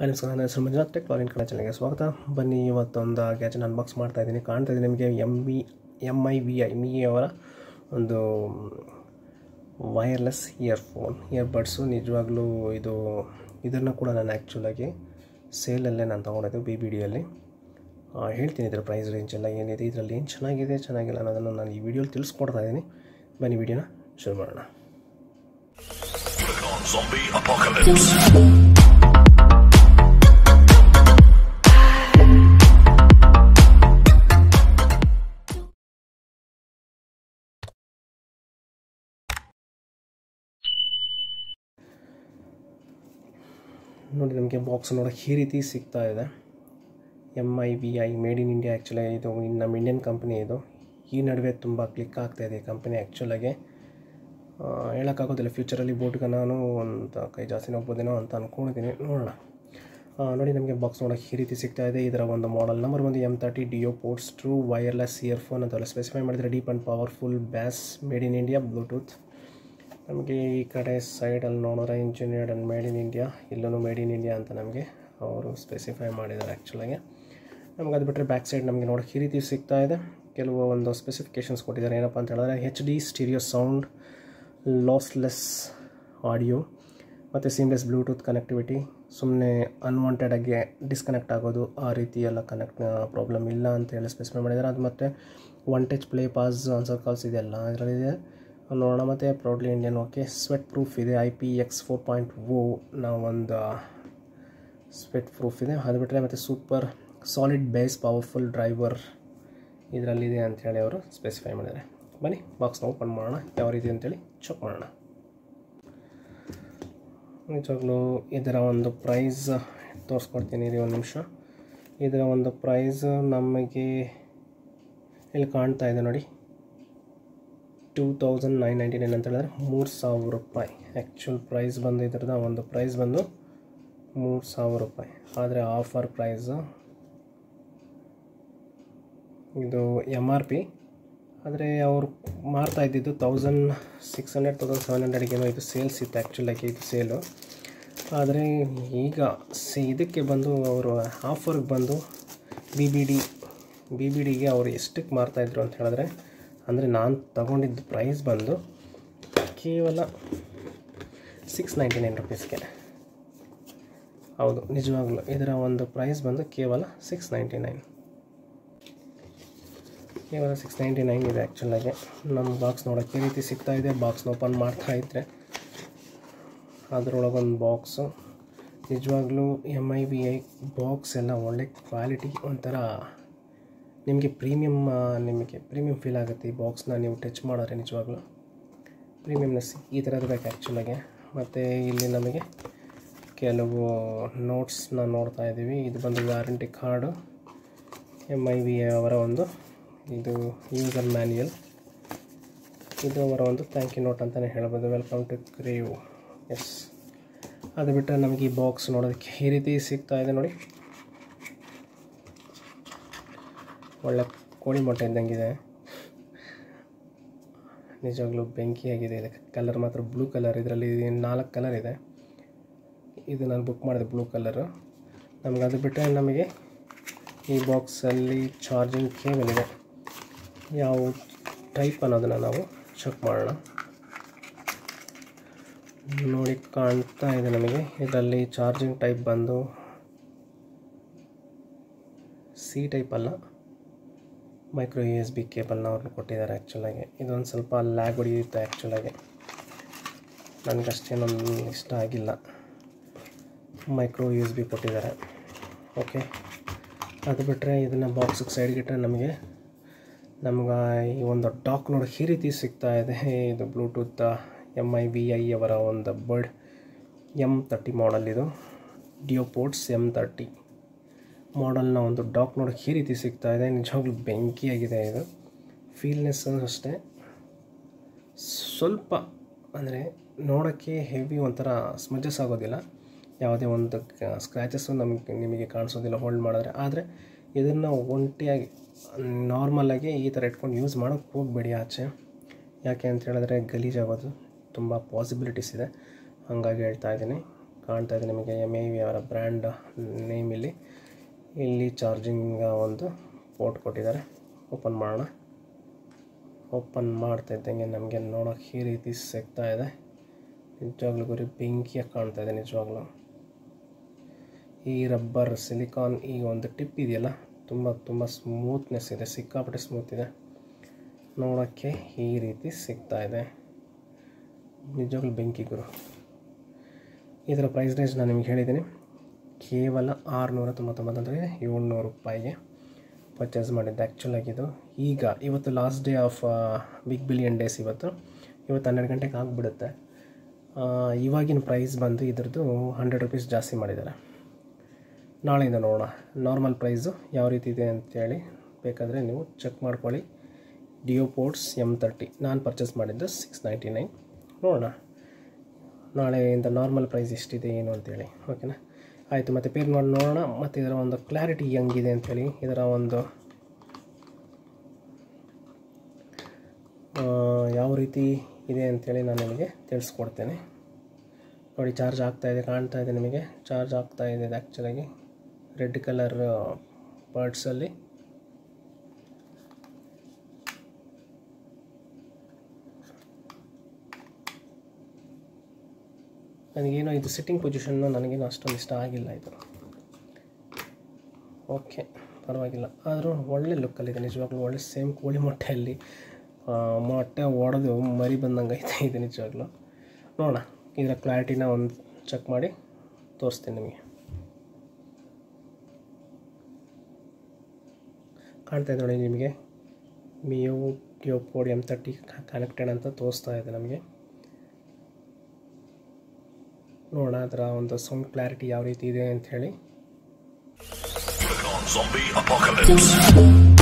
Hi ನಮಸ್ಕಾರ, ನಾನು ಸುಮಂಜಾ technology Kannada ಚಾನಲ್ಗೆ ಸ್ವಾಗತ. ಬನ್ನಿ ಇವತ್ತೊಂದು ಗ್ಯಾಜೆಟ್ ಅನ್ಬಾಕ್ಸ್ ಮಾಡ್ತಾ ಇದ್ದೀನಿ. ಕಾಣ್ತಾ ಇದೆ ನಿಮಗೆ MIVI ಅವರ ಒಂದು ವೈರ್ಲೆಸ್ ಇಯರ್ಫೋನ್ ಇಯರ್ಬಡ್ಸು. ನಿಜವಾಗ್ಲೂ ಇದನ್ನು ಕೂಡ ನಾನು ಆ್ಯಕ್ಚುಲಾಗಿ ಸೇಲಲ್ಲೇ ನಾನು ತೊಗೊಂಡಿದ್ದು BBDಯಲ್ಲಿ. ಹೇಳ್ತೀನಿ ಇದರ ಪ್ರೈಸ್ ರೇಂಜ್ ಎಲ್ಲ ಏನಿದೆ, ಇದರಲ್ಲಿ ಏನು ಚೆನ್ನಾಗಿದೆ ಚೆನ್ನಾಗಿಲ್ಲ ಅನ್ನೋದನ್ನು ನಾನು ಈ ವಿಡಿಯೋಲಿ ತಿಳಿಸ್ಕೊಡ್ತಾ ಇದ್ದೀನಿ. ಬನ್ನಿ ವಿಡಿಯೋನ ಶುರು ಮಾಡೋಣ. ನೋಡಿ, ನಮಗೆ ಬಾಕ್ಸ್ ನೋಡೋಕೆ ಈ ರೀತಿ ಸಿಗ್ತಾ ಇದೆ. MIVI made in India. ಆ್ಯಕ್ಚುಲಾಗಿ ಇದು ನಮ್ಮ ಇಂಡಿಯನ್ ಕಂಪ್ನಿ. ಇದು ಈ ನಡುವೆ ತುಂಬ ಕ್ಲಿಕ್ ಆಗ್ತಾಯಿದೆ ಈ ಕಂಪ್ನಿ. ಆ್ಯಕ್ಚುಲಾಗಿ ಹೇಳೋಕ್ಕಾಗೋದಿಲ್ಲ, ಫ್ಯೂಚರಲ್ಲಿ ಬೋಟ್ಗೆ ನಾನು ಒಂದು ಕೈ ಜಾಸ್ತಿನೇ ಹೋಗ್ಬೋದೇನೋ ಅಂತ ಅಂದ್ಕೊಂಡಿದ್ದೀನಿ, ನೋಡೋಣ. ನೋಡಿ, ನಮಗೆ ಬಾಕ್ಸ್ ನೋಡೋಕೆ ಈ ರೀತಿ ಸಿಗ್ತಾ ಇದೆ. ಇದರ ಒಂದು ಮಾಡೆಲ್ ನಂಬರ್ ಬಂದು M30 DuoPods true wireless earphone ಅಂತೆಲ್ಲ ಸ್ಪೆಸಿಫೈ ಮಾಡಿದರೆ. Deep and powerful bass, made in India, Bluetooth. ನಮಗೆ ಈ ಕಡೆ ಸೈಡಲ್ಲಿ ನೋಡಿದ್ರೆ engineered and made in India, ಇಲ್ಲೂ ಮೇಡ್ ಇನ್ ಇಂಡಿಯಾ ಅಂತ ನಮಗೆ ಅವರು ಸ್ಪೆಸಿಫೈ ಮಾಡಿದ್ದಾರೆ. ಆ್ಯಕ್ಚುಲಾಗಿ ನಮ್ಗೆ ಅದು ಬಿಟ್ಟರೆ ಬ್ಯಾಕ್ ಸೈಡ್ ನಮಗೆ ನೋಡೋಕೆ ಈ ರೀತಿ ಸಿಗ್ತಾ ಇದೆ. ಕೆಲವು ಒಂದು ಸ್ಪೆಸಿಫಿಕೇಷನ್ಸ್ ಕೊಟ್ಟಿದ್ದಾರೆ. ಏನಪ್ಪ ಅಂತ ಹೇಳಿದ್ರೆ HD stereo sound, lossless audio ಮತ್ತು ಸೀಮ್ಲೆಸ್ ಬ್ಲೂಟೂತ್ ಕನೆಕ್ಟಿವಿಟಿ. ಸುಮ್ಮನೆ ಅನ್ವಾಂಟೆಡಾಗಿ ಡಿಸ್ಕನೆಕ್ಟ್ ಆಗೋದು ಆ ರೀತಿ ಎಲ್ಲ ಪ್ರಾಬ್ಲಮ್ ಇಲ್ಲ ಅಂತ ಹೇಳಿ ಸ್ಪೆಸಿಫೈ ಮಾಡಿದ್ದಾರೆ. ಅದು ಮತ್ತು 1 touch play, pause, answer calls ಇದೆಲ್ಲ ಅದರಲ್ಲಿದೆ, ನೋಡೋಣ. ಮತ್ತು proudly Indian, okay. Sweat proof ಇದೆ, IPX 4.0 ನಾವೊಂದು ಸ್ವೆಟ್ ಪ್ರೂಫ್ ಇದೆ. ಅದು ಬಿಟ್ಟರೆ ಮತ್ತು super solid bass, powerful driver ಇದರಲ್ಲಿದೆ ಅಂಥೇಳಿ ಅವರು ಸ್ಪೆಸಿಫೈ ಮಾಡಿದ್ದಾರೆ. ಬನ್ನಿ ಬಾಕ್ಸ್ನ ಓಪನ್ ಮಾಡೋಣ, ಯಾವ ರೀತಿ ಅಂತೇಳಿ ಚೆಕ್ ಮಾಡೋಣ. ನಿಜವಾಗ್ಲೂ ಇದರ ಒಂದು ಪ್ರೈಸ್ ತೋರಿಸ್ಕೊಡ್ತೀನಿ, ಇದು ಒಂದು ನಿಮಿಷ. ಇದರ ಒಂದು ಪ್ರೈಸ್ ನಮಗೆ ಇಲ್ಲಿ ಕಾಣ್ತಾ ಇದೆ ನೋಡಿ, 2999 ಅಂತ ಹೇಳಿದ್ರೆ 3000 ರೂಪಾಯಿ. ಆ್ಯಕ್ಚುಲ್ ಪ್ರೈಸ್ ಬಂದು ಇದ್ರದ್ದು ಒಂದು ಪ್ರೈಸ್ ಬಂದು 3000 ರೂಪಾಯಿ. ಆದರೆ ಆಫರ್ ಪ್ರೈಸು ಇದು MRP. ಆದರೆ ಅವರು ಮಾರ್ತಾ ಇದ್ದಿದ್ದು 1600, 1700ಗೇನೋ ಇದು ಸೇಲ್ಸ್ ಇತ್ತು. ಆ್ಯಕ್ಚುಲಾಗಿ ಇದು ಸೇಲು. ಆದರೆ ಈಗ ಇದಕ್ಕೆ ಬಂದು ಅವರು ಆಫರ್ಗೆ ಬಂದು BBDಗೆ ಅವರು ಎಷ್ಟಕ್ಕೆ ಮಾರ್ತಾಯಿದ್ರು ಅಂತ ಹೇಳಿದ್ರೆ, ಅಂದರೆ ನಾನು ತಗೊಂಡಿದ್ದು ಪ್ರೈಸ್ ಬಂದು ಕೇವಲ 699 ರೂಪೀಸ್ಗೆ. ಹೌದು, ನಿಜವಾಗ್ಲೂ ಇದರ ಒಂದು ಪ್ರೈಸ್ ಬಂದು ಕೇವಲ 699, ಕೇವಲ 699 ಇದೆ. ಆ್ಯಕ್ಚುಲಾಗಿ ನಮ್ಮ ಬಾಕ್ಸ್ ನೋಡೋಕ್ಕೆ ಈ ರೀತಿ ಸಿಗ್ತಾ ಇದೆ. ಬಾಕ್ಸ್ನ ಓಪನ್ ಮಾಡ್ತಾ ಇದ್ದರೆ ಅದರೊಳಗೊಂದು ಬಾಕ್ಸು. ನಿಜವಾಗ್ಲೂ MIVI ಬಾಕ್ಸ್ ಎಲ್ಲ ಒಳ್ಳೆ ಕ್ವಾಲಿಟಿ, ಒಂಥರ ನಿಮಗೆ ಪ್ರೀಮಿಯಂ ಫೀಲ್ ಆಗುತ್ತೆ. ಈ ಬಾಕ್ಸ್ನ ನೀವು ಟಚ್ ಮಾಡಿದ್ರೆ ನಿಜವಾಗ್ಲೂ ಪ್ರೀಮಿಯಮ್ನೆಸ್ ಈ ಥರದ್ದು ಬೇಕು ಆ್ಯಕ್ಚುಲಾಗೆ. ಮತ್ತು ಇಲ್ಲಿ ನಮಗೆ ಕೆಲವು ನೋಟ್ಸ್ನ ನೋಡ್ತಾ ಇದ್ದೀವಿ. ಇದು ಬಂದು ವ್ಯಾರಂಟಿ ಕಾರ್ಡು, MIVI ಅವರ ಒಂದು ಇದು ಯೂಸರ್ ಮ್ಯಾನ್ಯಲ್, ಇದು ಅವರ ಒಂದು ಥ್ಯಾಂಕ್ ಯು ನೋಟ್ ಅಂತಲೇ ಹೇಳ್ಬೋದು. Welcome to crave, yes. ಅದು ಬಿಟ್ಟರೆ ನಮಗೆ ಈ ಬಾಕ್ಸ್ ನೋಡೋದಕ್ಕೆ ಈ ರೀತಿ ಸಿಗ್ತಾ ಇದೆ ನೋಡಿ. ಒಳ್ಳೆ ಕೋಳಿ ಮೊಟ್ಟೆ ಇದ್ದಂಗಿದೆ, ನಿಜವಾಗ್ಲೂ ಬೆಂಕಿಯಾಗಿದೆ. ಇದಕ್ಕೆ ಕಲರ್ ಮಾತ್ರ ಬ್ಲೂ ಕಲರ್. ಇದರಲ್ಲಿ 4 ಕಲರ್ ಇದೆ. ಇದು ನಾನು ಬುಕ್ ಮಾಡಿದೆ ಬ್ಲೂ ಕಲರು ನಮಗೆ. ಅದು ಬಿಟ್ಟರೆ ನಮಗೆ ಈ ಬಾಕ್ಸಲ್ಲಿ ಚಾರ್ಜಿಂಗ್ ಕೇಬಲ್ ಇದೆ. ಯಾವ ಟೈಪ್ ಅನ್ನೋದನ್ನು ನಾವು ಚೆಕ್ ಮಾಡೋಣ. ನೋಡಿ, ಕಾಣ್ತಾ ಇದೆ ನಮಗೆ ಇದರಲ್ಲಿ ಚಾರ್ಜಿಂಗ್ ಟೈಪ್ ಬಂದು C ಟೈಪ್ ಅಲ್ಲ, micro USB ಕೇಬಲ್ನ ಅವ್ರನ್ನ ಕೊಟ್ಟಿದ್ದಾರೆ. ಆ್ಯಕ್ಚುಲಾಗಿ ಇದೊಂದು ಸ್ವಲ್ಪ ಲ್ಯಾಗ್ ಹೊಡಿಯುತ್ತೆ. ಆ್ಯಕ್ಚುಲಾಗಿ ನನಗಷ್ಟೇನೊಂದು ಇಷ್ಟ ಆಗಿಲ್ಲ. micro USB ಕೊಟ್ಟಿದ್ದಾರೆ, ಓಕೆ. ಅದು ಬಿಟ್ಟರೆ ಇದನ್ನು ಬಾಕ್ಸಿಗೆ ಸೈಡ್ಗೆ ಇಟ್ಟರೆ ನಮ್ಗೆ ಈ ಒಂದು ಡಾಕ್ ನೋಡಿ ಈ ರೀತಿ ಸಿಗ್ತಾ ಇದೆ. ಇದು ಬ್ಲೂಟೂತ್ MIVI ಅವರ ಒಂದು ಬರ್ಡ್ M30 ಮಾಡಲ್. ಇದು DuoPods M30 ಮಾಡಲ್ನ ಒಂದು ಡಾಕ್ ನೋಡೋಕೆ ಈ ರೀತಿ ಸಿಗ್ತಾ ಇದೆ. ನಿಜವಾಗ್ಲೂ ಬೆಂಕಿಯಾಗಿದೆ. ಇದು ಫೀಲ್ನೆಸ್ ಅಷ್ಟೇ ಸ್ವಲ್ಪ, ಅಂದರೆ ನೋಡೋಕ್ಕೆ ಹೆವಿ ಒಂಥರ ಸ್ಮಜ್ಜಸ್ ಆಗೋದಿಲ್ಲ, ಯಾವುದೇ ಒಂದು ಸ್ಕ್ರ್ಯಾಚಸ್ಸು ನಿಮಗೆ ಕಾಣಿಸೋದಿಲ್ಲ ಹೋಲ್ಡ್ ಮಾಡಿದ್ರೆ. ಆದರೆ ಇದನ್ನು ಒಂಟಿಯಾಗಿ ನಾರ್ಮಲಾಗಿ ಈ ಥರ ಇಟ್ಕೊಂಡು ಯೂಸ್ ಮಾಡೋಕ್ಕೆ ಹೋಗಬೇಡಿ ಆಚೆ, ಯಾಕೆ ಅಂತ ಹೇಳಿದ್ರೆ ಗಲೀಜಾಗೋದು ತುಂಬ ಪಾಸಿಬಿಲಿಟೀಸ್ ಇದೆ. ಹಾಗಾಗಿ ಹೇಳ್ತಾ ಇದ್ದೀನಿ, ಕಾಣ್ತಾ ಇದೆ ನಿಮಗೆ MIVI ಅವರ ಬ್ರ್ಯಾಂಡ್ ನೇಮ್ ಇಲ್ಲಿ ಚಾರ್ಜಿಂಗ್ ಒಂದು ಪೋರ್ಟ್ ಕೊಟ್ಟಿದ್ದಾರೆ ಓಪನ್ ಮಾಡೋಣ ಓಪನ್ ಮಾಡ್ತಾ ಇದ್ದಂಗೆ ನಮಗೆ ನೋಡೋಕೆ ಈ ರೀತಿ ಸಿಗ್ತಾ ಇದೆ ನಿಜವಾಗ್ಲೂ ಗುರಿ ಬೆಂಕಿಯ ಕಾಣ್ತಾ ಇದೆ ನಿಜವಾಗ್ಲೂ ಈ ರಬ್ಬರ್ ಸಿಲಿಕಾನ್ ಈ ಒಂದು ಟಿಪ್ ಇದೆಯಲ್ಲ ತುಂಬ ಸ್ಮೂತ್ನೆಸ್ ಇದೆ ಸಿಕ್ಕಾಪಟ್ಟೆ ಸ್ಮೂತ್ ಇದೆ ನೋಡೋಕ್ಕೆ ಈ ರೀತಿ ಸಿಗ್ತಾ ಇದೆ ನಿಜವಾಗ್ಲೂ ಬೆಂಕಿ ಗುರು ಇದರ ಪ್ರೈಸ್ ರೇಂಜ್ ನಾನು ನಿಮಗೆ ಹೇಳಿದ್ದೀನಿ ಕೇವಲ 699 ಅಂದರೆ 700 ರೂಪಾಯಿಗೆ ಪರ್ಚೇಸ್ ಮಾಡಿದ್ದು ಆ್ಯಕ್ಚುಲಾಗಿ ಇದು ಈಗ ಇವತ್ತು last day of big billion days ಇವತ್ತು 12 ಗಂಟೆಗೆ ಆಗಿಬಿಡುತ್ತೆ ಇವಾಗಿನ ಪ್ರೈಸ್ ಬಂದು ಇದ್ರದ್ದು 100 ರೂಪೀಸ್ ಜಾಸ್ತಿ ಮಾಡಿದ್ದಾರೆ ನಾಳೆಯಿಂದ ನೋಡೋಣ ನಾರ್ಮಲ್ ಪ್ರೈಸು ಯಾವ ರೀತಿ ಇದೆ ಅಂತೇಳಿ ಬೇಕಾದರೆ ನೀವು ಚೆಕ್ ಮಾಡ್ಕೊಳ್ಳಿ DuoPods M30 ನಾನು ಪರ್ಚೇಸ್ ಮಾಡಿದ್ದು 699 ನೋಡೋಣ ನಾಳೆಯಿಂದ ನಾರ್ಮಲ್ ಪ್ರೈಸ್ ಎಷ್ಟಿದೆ ಏನು ಅಂತೇಳಿ ಓಕೆನಾ ಆಯಿತು ಮತ್ತು ಪೇರ್ ಮಾಡಿ ನೋಡೋಣ ಮತ್ತು ಇದರ ಒಂದು ಕ್ಲಾರಿಟಿ ಹೆಂಗಿದೆ ಅಂಥೇಳಿ ಇದರ ಒಂದು ಯಾವ ರೀತಿ ಇದೆ ಅಂಥೇಳಿ ನಾನು ನಿಮಗೆ ತಿಳಿಸ್ಕೊಡ್ತೇನೆ ನೋಡಿ ಚಾರ್ಜ್ ಆಗ್ತಾಯಿದೆ ಕಾಣ್ತಾ ಇದೆ ನಿಮಗೆ ಚಾರ್ಜ್ ಆಗ್ತಾಯಿದೆ ಆ್ಯಕ್ಚುಲಾಗಿ ರೆಡ್ ಕಲರ್ ಪಾರ್ಟ್ಸಲ್ಲಿ ನನಗೇನೋ ಇದು ಸಿಟ್ಟಿಂಗ್ ಪೊಸಿಷನ್ನು ನನಗೇನು ಅಷ್ಟೊಂದು ಇಷ್ಟ ಆಗಿಲ್ಲ ಇದು ಓಕೆ ಪರವಾಗಿಲ್ಲ ಆದರೂ ಒಳ್ಳೆ ಲುಕ್ಕಲ್ಲಿದೆ ನಿಜವಾಗ್ಲೂ ಒಳ್ಳೆ ಸೇಮ್ ಕೋಳಿ ಮೊಟ್ಟೆಯಲ್ಲಿ ಮೊಟ್ಟೆ ಒಡೆದು ಮರಿ ಬಂದಂಗೆ ಐತೆ ಇದು ನಿಜವಾಗ್ಲೂ ನೋಡೋಣ ಇದರ ಕ್ಲಾರಿಟಿನ ಒಂದು ಚೆಕ್ ಮಾಡಿ ತೋರಿಸ್ತೀನಿ ನಿಮಗೆ ಕಾಣ್ತಾ ಇದೆ ನೋಡಿ ನಿಮಗೆ DuoPods M30 ಕನೆಕ್ಟೆಡ್ ಅಂತ ತೋರಿಸ್ತಾ ಇದೆ ನಮಗೆ ನೋಡೋಣ ಅದರ ಒಂದು ಸೌಂಡ್ ಕ್ಲಾರಿಟಿ ಯಾವ ರೀತಿ ಇದೆ ಅಂತ ಹೇಳಿ